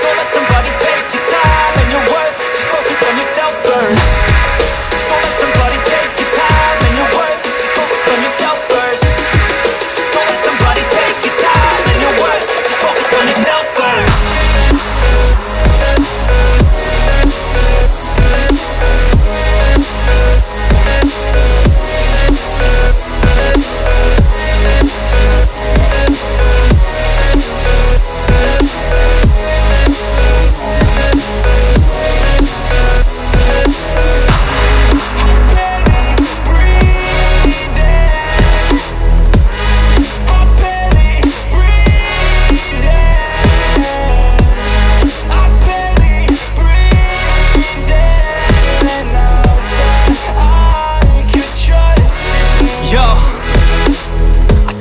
Don't let somebody take your time and your worth, just focus on yourself first.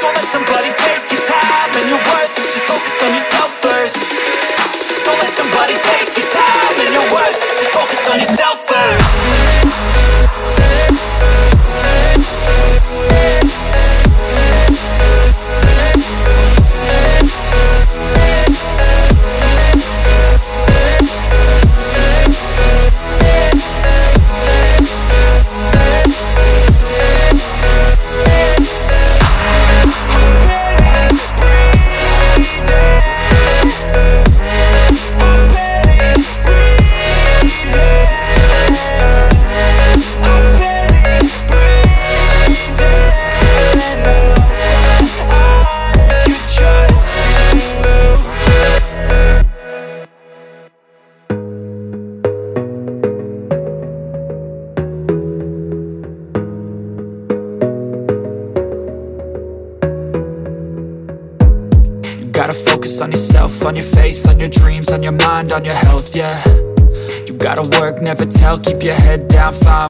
Don't let somebody take your time and your worth, just focus on yourself first. Don't let somebody take your time and your worth, just focus on yourself first. On yourself, on your faith, on your dreams, on your mind, on your health, yeah. You gotta work, never tell, keep your head down, find